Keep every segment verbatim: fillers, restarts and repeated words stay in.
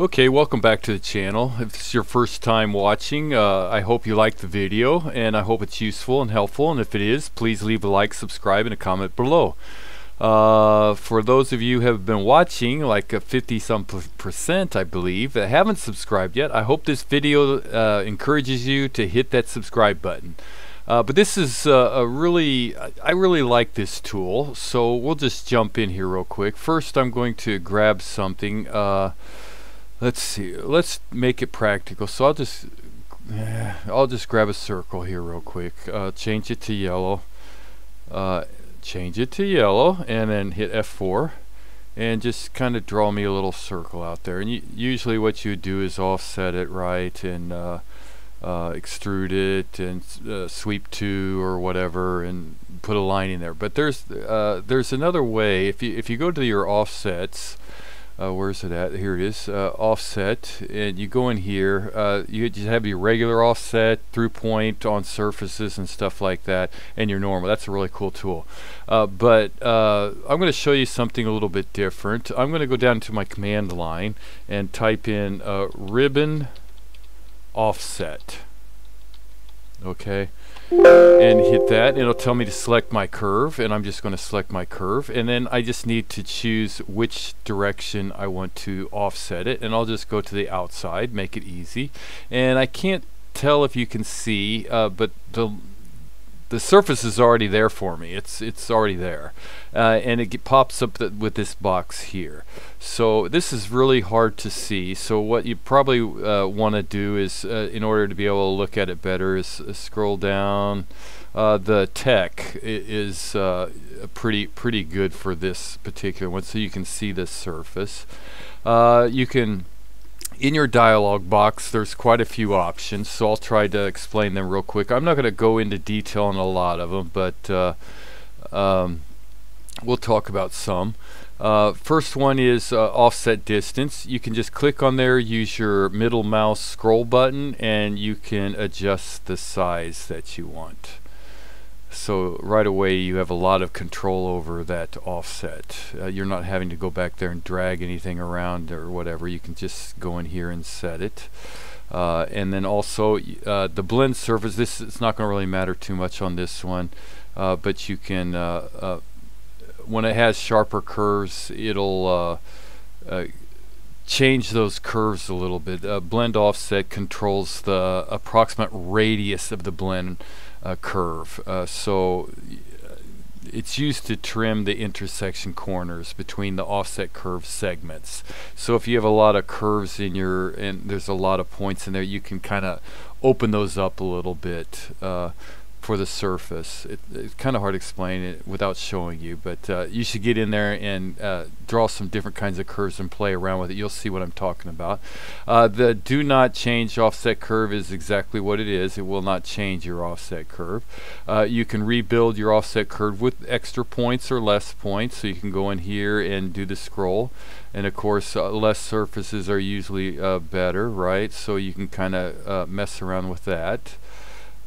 Okay, welcome back to the channel. If it's your first time watching, uh, I hope you like the video and I hope it's useful and helpful, and if it is, please leave a like, subscribe, and a comment below. Uh, for those of you who have been watching, like a fifty some percent I believe, that haven't subscribed yet, I hope this video uh, encourages you to hit that subscribe button. Uh, but this is uh, a really, I really like this tool, so we'll just jump in here real quick. First I'm going to grab something. Uh, let's see, let's make it practical. So I'll just, I'll just grab a circle here real quick, uh, change it to yellow, uh, change it to yellow, and then hit F four, and just kind of draw me a little circle out there. And usually what you do is offset it right, and uh, uh, extrude it, and uh, sweep to or whatever, and put a line in there. But there's uh, there's another way. If you if you go to your offsets, uh, where's it at? Here it is, uh, offset, and you go in here. Uh, you just have your regular offset, through point on surfaces and stuff like that, and your normal. That's a really cool tool. Uh, but uh, I'm going to show you something a little bit different. I'm going to go down to my command line and type in uh, ribbon offset, okay, and hit that. It'll tell me to select my curve, and I'm just going to select my curve, and then I just need to choose which direction I want to offset it, and I'll just go to the outside, make it easy. And I can't tell if you can see, uh, but the the surface is already there for me. It's it's already there, uh, and it pops up th with this box here. So this is really hard to see. So what you probably uh, want to do is, uh, in order to be able to look at it better, is uh, scroll down. Uh, the tech is uh, pretty pretty good for this particular one, so you can see the surface. Uh, you can. In your dialog box, there's quite a few options, so I'll try to explain them real quick. I'm not going to go into detail on a lot of them, but uh, um, we'll talk about some. Uh, first one is uh, offset distance. You can just click on there, use your middle mouse scroll button, and you can adjust the size that you want. So right away you have a lot of control over that offset. Uh, you're not having to go back there and drag anything around or whatever. You can just go in here and set it. Uh, and then also uh, the blend surface, this it's not going to really matter too much on this one, uh, but you can, uh, uh, when it has sharper curves, it'll uh, uh, change those curves a little bit. Uh, blend offset controls the approximate radius of the blend uh, curve. Uh, so it's used to trim the intersection corners between the offset curve segments. So if you have a lot of curves in your, and there's a lot of points in there, you can kind of open those up a little bit uh, for the surface. It, it's kind of hard to explain it without showing you, but uh, you should get in there and uh, draw some different kinds of curves and play around with it. You'll see what I'm talking about. Uh, the do not change offset curve is exactly what it is. It will not change your offset curve. Uh, you can rebuild your offset curve with extra points or less points, so you can go in here and do the scroll. And of course, uh, less surfaces are usually uh, better, right? So you can kind of uh, mess around with that.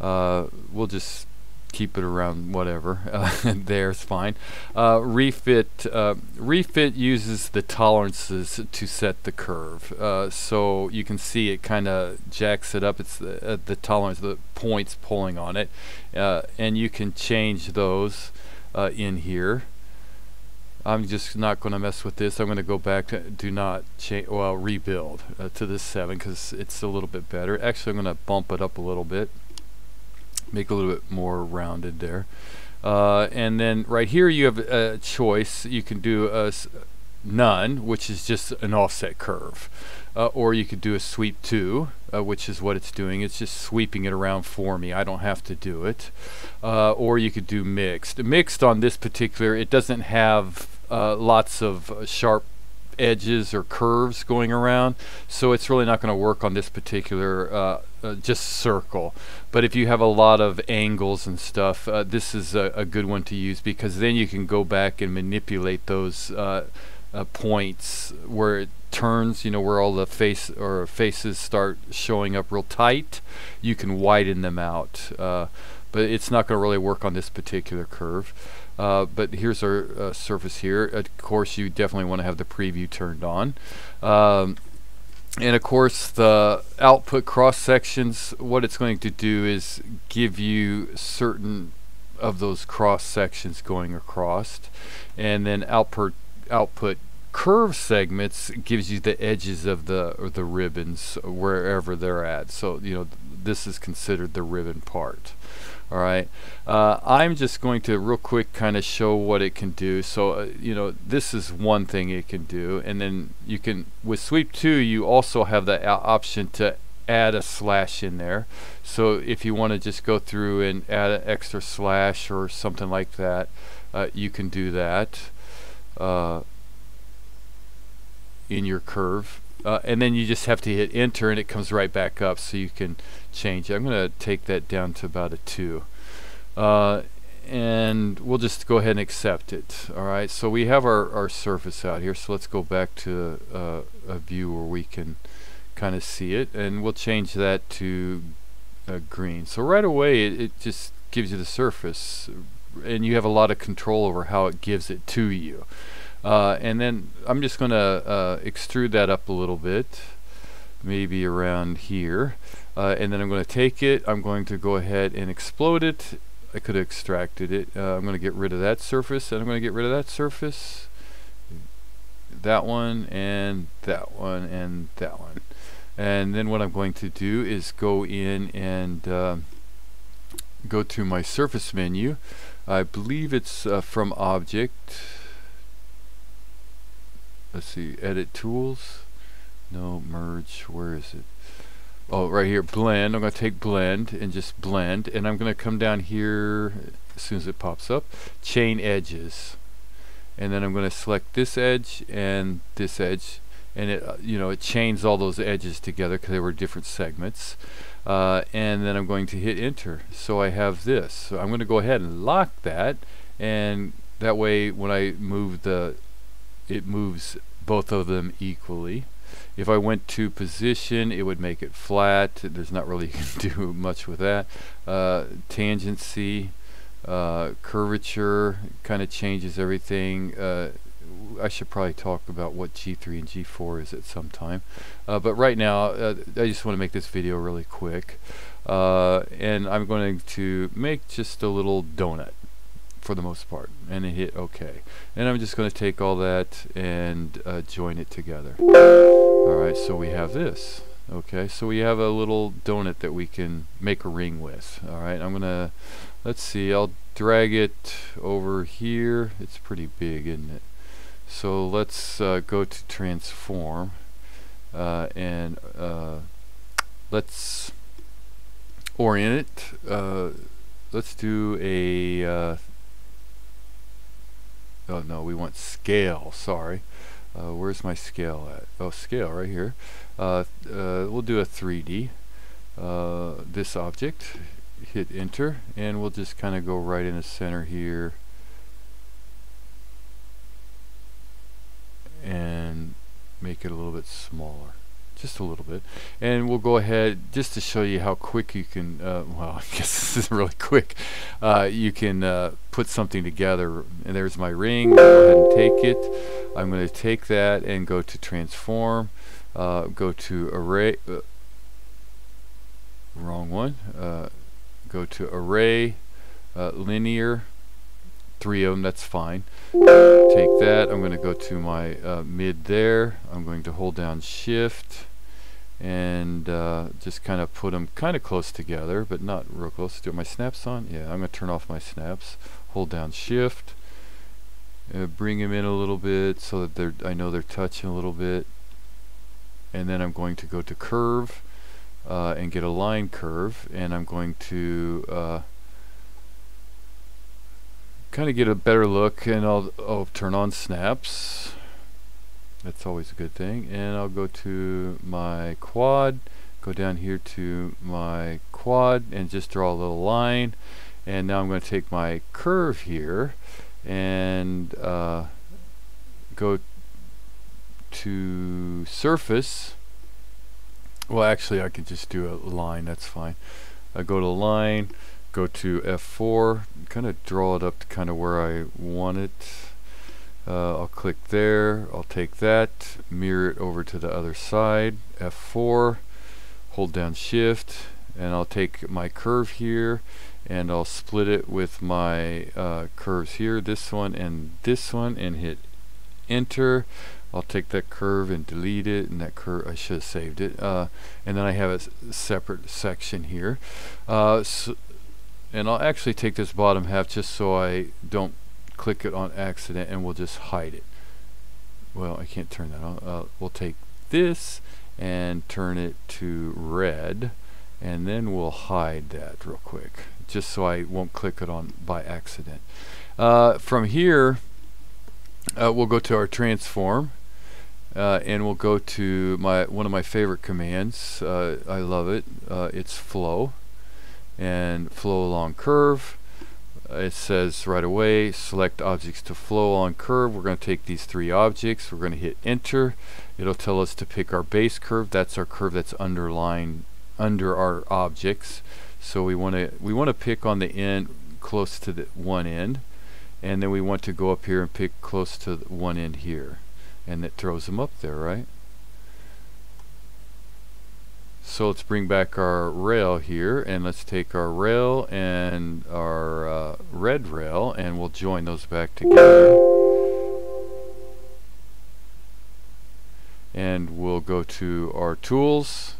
Uh, we'll just keep it around whatever. Uh, there's fine. Uh, refit uh, refit uses the tolerances to set the curve, uh, so you can see it kind of jacks it up. It's the, uh, the tolerance, the points pulling on it, uh, and you can change those uh, in here. I'm just not going to mess with this. I'm going to go back to do not change, well, rebuild uh, to this seven because it's a little bit better. Actually, I'm going to bump it up a little bit. Make a little bit more rounded there, uh, and then right here you have a choice. You can do a s none, which is just an offset curve, uh, or you could do a sweep to, uh, which is what it's doing. It's just sweeping it around for me. I don't have to do it. Uh, or you could do mixed. Mixed on this particular, it doesn't have uh, lots of uh, sharp edges or curves going around, so it's really not going to work on this particular uh, uh, just circle. But if you have a lot of angles and stuff, uh, this is a, a good one to use, because then you can go back and manipulate those uh, uh, points where it turns, you know, where all the face or faces start showing up real tight. You can widen them out, uh, but it's not going to really work on this particular curve. Uh, but here's our uh, surface here. Of course, you definitely want to have the preview turned on. Um, And of course the output cross sections, what it's going to do is give you certain of those cross sections going across, and then output output curve segments gives you the edges of the or the ribbons wherever they're at. So you know, this is considered the ribbon part. All right, uh, I'm just going to real quick kind of show what it can do. So uh, you know, this is one thing it can do, and then you can with sweep two you also have the option to add a slash in there. So if you want to just go through and add an extra slash or something like that, uh, you can do that uh, in your curve. Uh, and then you just have to hit enter and it comes right back up, so you can change it. I'm going to take that down to about a two, uh, and we'll just go ahead and accept it. Alright, so we have our, our surface out here, so let's go back to uh, a view where we can kind of see it, and we'll change that to uh, green. So right away it, it just gives you the surface, and you have a lot of control over how it gives it to you. Uh, and then I'm just going to uh, extrude that up a little bit, maybe around here, uh, and then I'm going to take it, I'm going to go ahead and explode it. I could have extracted it. uh, I'm going to get rid of that surface, and I'm going to get rid of that surface, that one and that one and that one. And then what I'm going to do is go in and uh, go to my surface menu. I believe it's uh, from object. Let's see, edit tools, no, merge, where is it? Oh, right here, blend. I'm going to take blend and just blend, and I'm going to come down here as soon as it pops up, chain edges, and then I'm going to select this edge and this edge, and it uh, you know, it chains all those edges together because they were different segments. Uh, and then I'm going to hit enter, so I have this. So I'm going to go ahead and lock that, and that way when I move the it moves both of them equally. If I went to position, it would make it flat. There's not really you can do much with that. Uh, tangency, uh, curvature, kind of changes everything. Uh, I should probably talk about what G three and G four is at some time. Uh, but right now, uh, I just want to make this video really quick. Uh, and I'm going to make just a little donut, for the most part, and I hit OK. And I'm just going to take all that and uh, join it together. Alright, so we have this. Okay, so we have a little donut that we can make a ring with. Alright, I'm going to, let's see, I'll drag it over here. It's pretty big, isn't it? So let's uh, go to transform, uh, and uh, let's orient it. Uh, let's do a uh, oh no, we want scale, sorry. Uh, where's my scale at? Oh, scale right here. Uh, uh, we'll do a three D, uh, this object, hit enter, and we'll just kind of go right in the center here, and make it a little bit smaller, just a little bit. And we'll go ahead just to show you how quick you can uh, well, I guess this is really quick. Uh, you can uh, put something together, and there's my ring. Go ahead and take it. I'm going to take that and go to transform, uh, go to array, uh, wrong one, uh, go to array, uh, linear, three of them, that's fine. Uh, take that, I'm going to go to my uh, mid there, I'm going to hold down shift, and uh, just kind of put them kind of close together, but not real close. Do my snaps on? Yeah, I'm going to turn off my snaps. Hold down shift, uh, bring them in a little bit so that they're, I know they're touching a little bit. And then I'm going to go to curve, uh, and get a line curve, and I'm going to uh, kind of get a better look, and I'll, I'll turn on snaps. That's always a good thing. And I'll go to my quad, go down here to my quad, and just draw a little line. And now I'm going to take my curve here and uh, go to surface. Well, actually I could just do a line, that's fine. I go to line, go to F four, kind of draw it up to kind of where I want it. Uh, I'll click there, I'll take that, mirror it over to the other side, F four, hold down shift, and I'll take my curve here and I'll split it with my uh, curves here, this one and this one, and hit enter. I'll take that curve and delete it, and that curve, I should have saved it, uh, and then I have a s separate section here. Uh, so, and I'll actually take this bottom half just so I don't click it on accident, and we'll just hide it. Well, I can't turn that on. Uh, we'll take this and turn it to red, and then we'll hide that real quick just so I won't click it on by accident. Uh, from here uh, we'll go to our transform, uh, and we'll go to my one of my favorite commands, uh, I love it, uh, it's flow, and flow along curve. It says right away, select objects to flow along curve. We're going to take these three objects, we're going to hit enter. It'll tell us to pick our base curve, that's our curve that's underlined under our objects, so we want to we want to pick on the end close to the one end, and then we want to go up here and pick close to the one end here, and it throws them up there, right? So let's bring back our rail here, and let's take our rail and our uh, red rail, and we'll join those back together. And we'll go to our tools,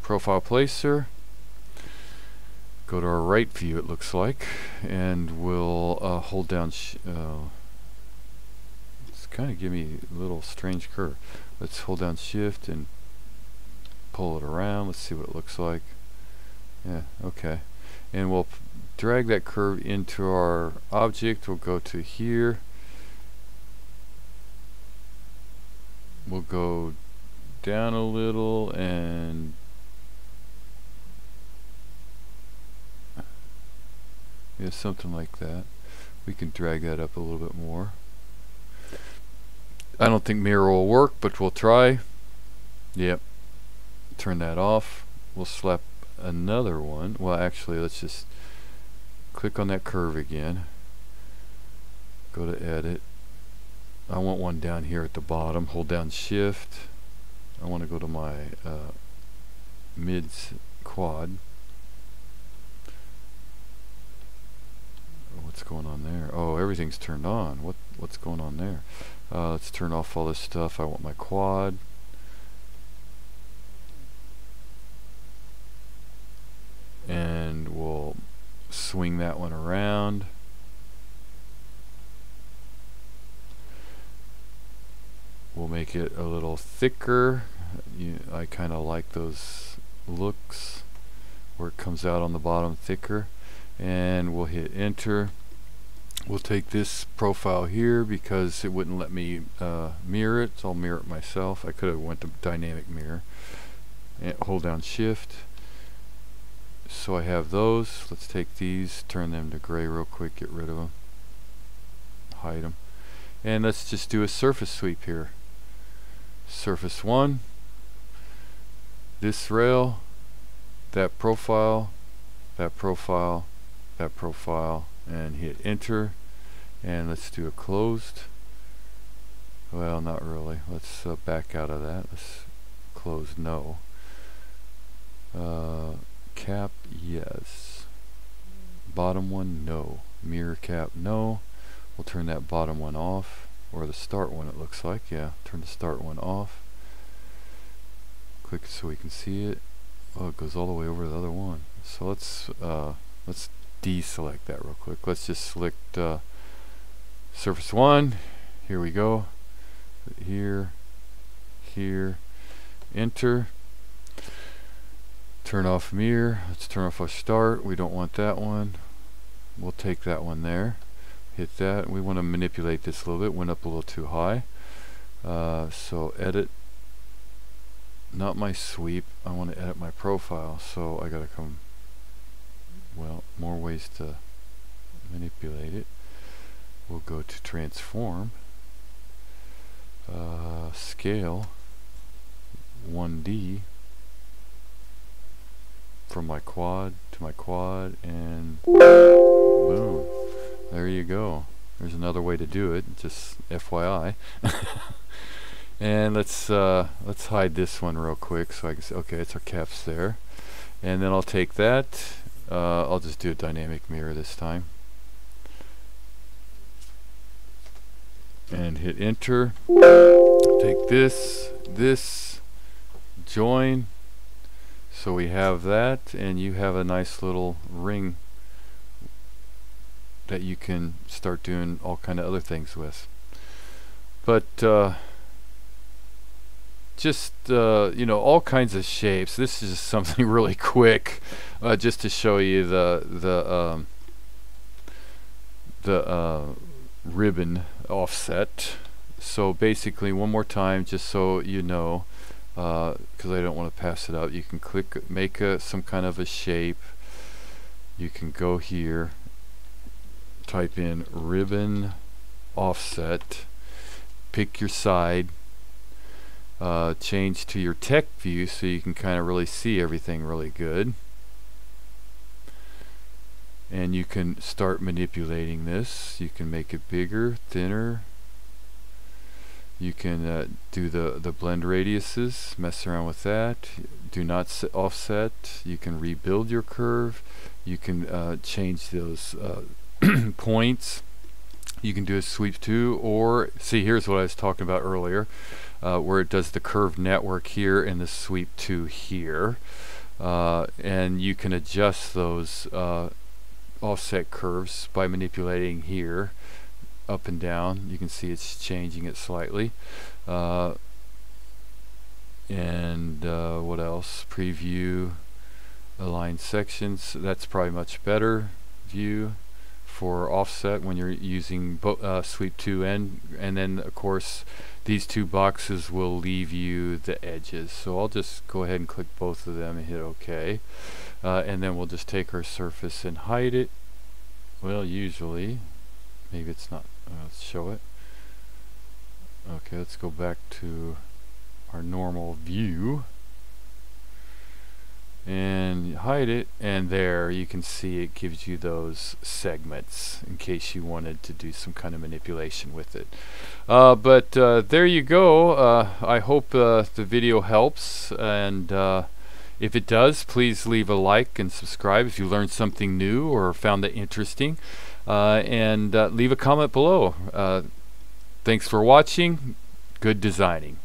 profile placer, go to our right view it looks like, and we'll uh, hold down, sh uh, it's kind of giving me a little strange curve. Let's hold down shift and pull it around, let's see what it looks like. Yeah, okay. And we'll drag that curve into our object, we'll go to here, we'll go down a little, and yeah, something like that. We can drag that up a little bit more. I don't think mirror will work, but we'll try. Yep. Turn that off. We'll slap another one. Well, actually, let's just click on that curve again. Go to edit. I want one down here at the bottom. Hold down shift. I want to go to my uh, mid quad. What's going on there? Oh, everything's turned on. What what's going on there? Uh, let's turn off all this stuff. I want my quad. And we'll swing that one around. We'll make it a little thicker. You, I kind of like those looks where it comes out on the bottom thicker. And we'll hit enter. We'll take this profile here because it wouldn't let me uh, mirror it, so I'll mirror it myself. I could have went to dynamic mirror. And hold down shift. So I have those. Let's take these, turn them to gray real quick, get rid of them, hide them, and let's just do a surface sweep here. Surface one, this rail, that profile, that profile, that profile, and hit enter. And let's do a closed. Well, not really. Let's uh, back out of that. Let's close no. Uh, cap yes, bottom one no, mirror cap no. We'll turn that bottom one off, or the start one it looks like. Yeah, turn the start one off. Click it so we can see it. Oh, it goes all the way over the other one. So let's uh, let's deselect that real quick. Let's just select uh, surface one. Here we go. Here, here, enter. Turn off mirror. Let's turn off our start. We don't want that one. We'll take that one there. Hit that. We want to manipulate this a little bit. Went up a little too high. Uh, so edit. Not my sweep. I want to edit my profile. So I got to come. Well, more ways to manipulate it. We'll go to transform. Uh, scale. one D. From my quad to my quad, and boom, there you go. There's another way to do it, just F Y I. And let's uh, let's hide this one real quick so I can say, okay, it's our caps there. And then I'll take that, uh, I'll just do a dynamic mirror this time. And hit enter. Take this, this, join. So we have that, and you have a nice little ring that you can start doing all kind of other things with. But uh, just uh, you know, all kinds of shapes. This is something really quick, uh, just to show you the the um, the uh, ribbon offset. So basically, one more time, just so you know, because uh, I don't want to pass it out. You can click, make a, some kind of a shape. You can go here, type in ribbon offset, pick your side, uh, change to your tech view so you can kind of really see everything really good, and you can start manipulating this. You can make it bigger, thinner. You can uh, do the the blend radiuses, mess around with that. Do not s offset. You can rebuild your curve. You can uh, change those uh, points. You can do a sweep too, or see, here's what I was talking about earlier, uh, where it does the curve network here and the sweep to here, uh, and you can adjust those uh, offset curves by manipulating here up and down. You can see it's changing it slightly, uh, and uh, what else? Preview, align sections. That's probably much better view for offset when you're using bo uh, sweep two, and and then of course these two boxes will leave you the edges. So I'll just go ahead and click both of them and hit OK, uh, and then we'll just take our surface and hide it. Well, usually, maybe it's not. Uh, let's show it. Okay, let's go back to our normal view and hide it, and there you can see it gives you those segments in case you wanted to do some kind of manipulation with it. Uh, but uh, there you go. uh, I hope uh, the video helps, and uh, if it does, please leave a like and subscribe if you learned something new or found it interesting, uh, and uh, leave a comment below. Uh, thanks for watching. Good designing.